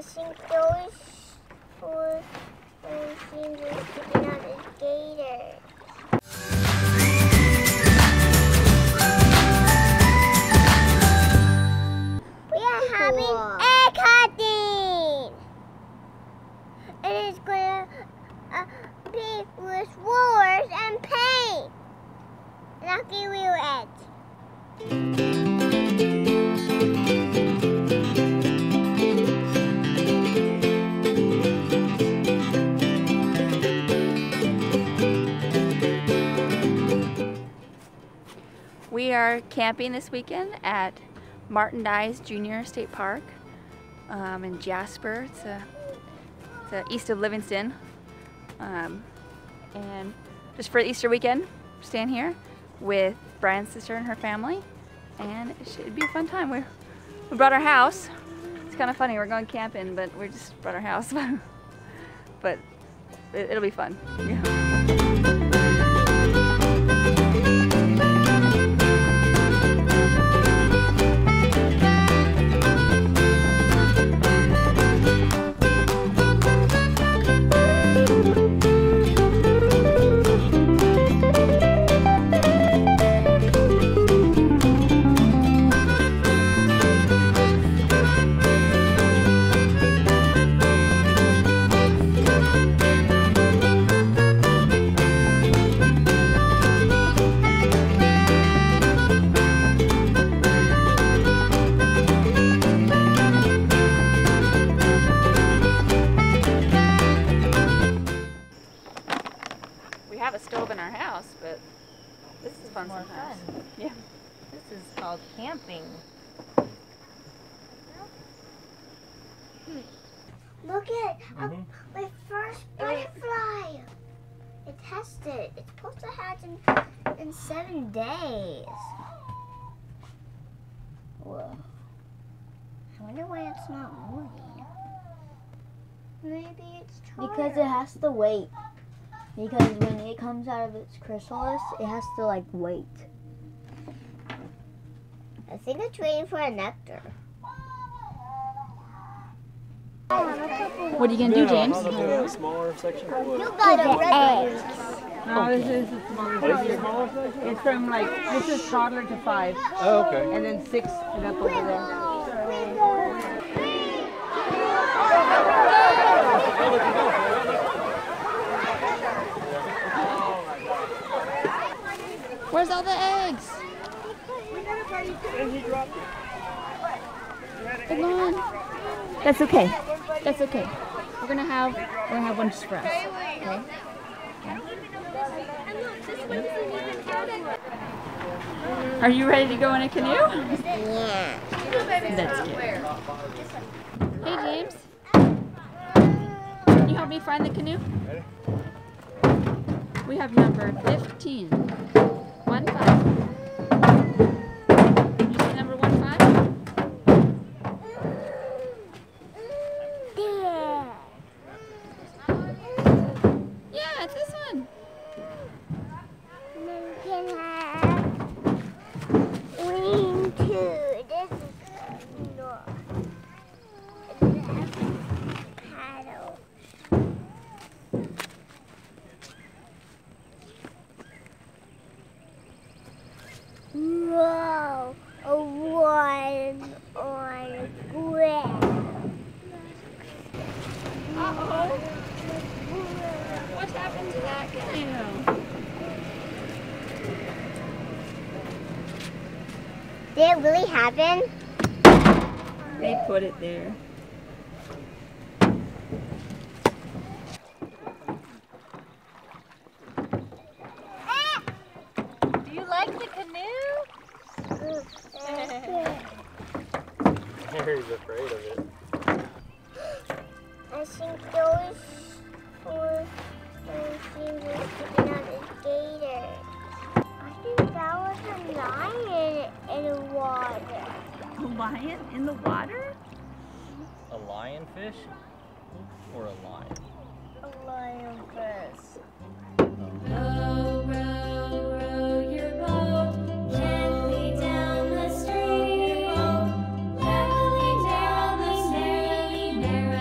I think those four things are sticking out as gators. We are having egg hunting! It is going to be with wars and paint. Lucky real eggs. We are camping this weekend at Martin Dies, Jr. State Park in Jasper. It's east of Livingston. And just for the Easter weekend, staying here with Brian's sister and her family. And it should be a fun time. We brought our house. It's kind of funny, we're going camping, but we just brought our house. But it'll be fun. Yeah. Stove in our house, but this is fun sometimes. Yeah. This is called camping. Look at my first butterfly. It tested. It's supposed to hatch in 7 days. Whoa. I wonder why it's not moving. Maybe it's tired. Because it has to wait. Because when it comes out of its chrysalis, it has to, like, wait. I think it's waiting for a nectar. What are you going to do, James? Smaller section. You got a red eggs. No, okay. This is a smaller section. It's from, like, this is toddler to 5. Oh, okay. And then 6 and up over there. Where's all the eggs? And he dropped it. Come on. That's okay. That's okay. We're gonna have one just for us. Okay. Yeah. Are you ready to go in a canoe? Yeah. That's cute. Hey James. Can you help me find the canoe? We have number 15. 15. Did you see number 15? Yeah. Yeah, it's this one. Then can have wing 2. This is good. Paddle. Whoa, a one on ground. Uh-oh. What happened to that canoe? Did it really happen? They put it there. He's afraid of it. I think those four things are sticking out as gators. I think that was a lion in the water. A lion in the water? A lionfish? Or a lion? A lionfish. Row, row, row your boat gently down the stream. Merrily, merrily, merrily.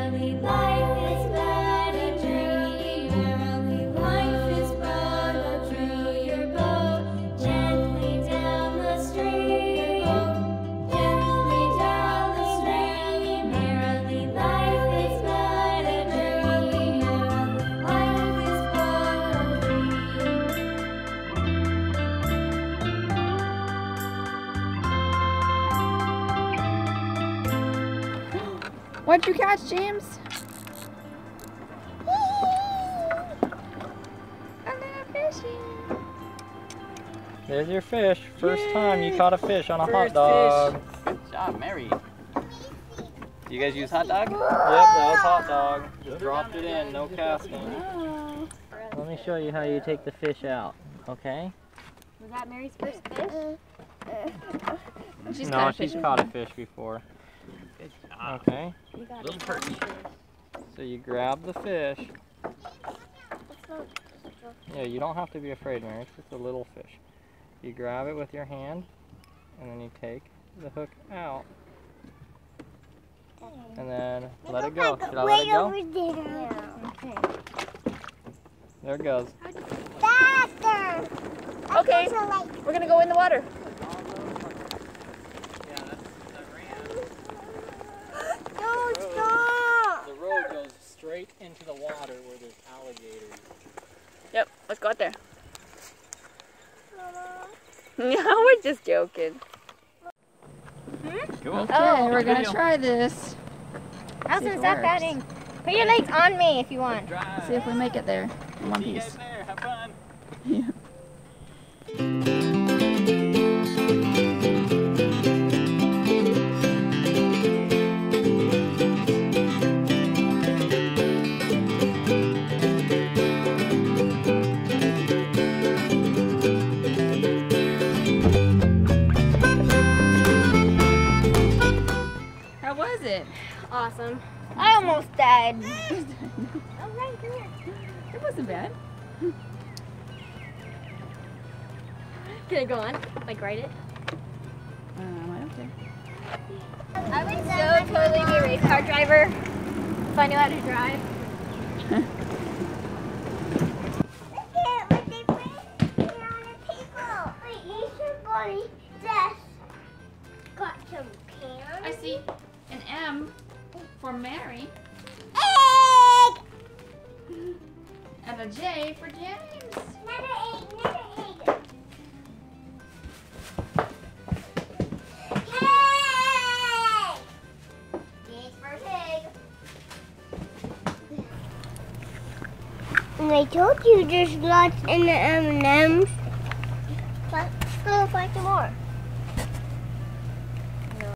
What'd you catch, James? A little fishy. There's your fish. First time you caught a fish on a hot dog. Fish. Good job, Mary. Do you guys use hot dog? Yep, that was hot dog. Just dropped it in, no casting. Let me show you how you take the fish out, okay? Was that Mary's first fish? She's caught a fish before. Good job. Okay. Little perch. So you grab the fish. Yeah, you don't have to be afraid, Mary. It's just a little fish. You grab it with your hand, and then you take the hook out, and then let it go. Should I let it go? Yeah. Okay. There it goes. Faster. Okay. We're gonna go in the water. No, stop. The road goes straight into the water where there's alligators. Yep. Let's go out there. No, we're just joking. Cool. Okay, we're going to try this. Allison, stop batting. Put your legs on me if you want. See if we make it there in one piece. See you guys there. Have fun. Yeah. Awesome. I almost died. All right, come here. It wasn't bad. Can I go on? Like, ride it? I don't care. I would so totally be a race car driver if I knew how to drive. Look at what they put on the table. Wait, you should go just got some candy. I see an M. For Mary. Egg! And a J for James. Another egg, another egg. Pig! Egg for pig. And I told you there's lots in the M&Ms. But let's go find some more.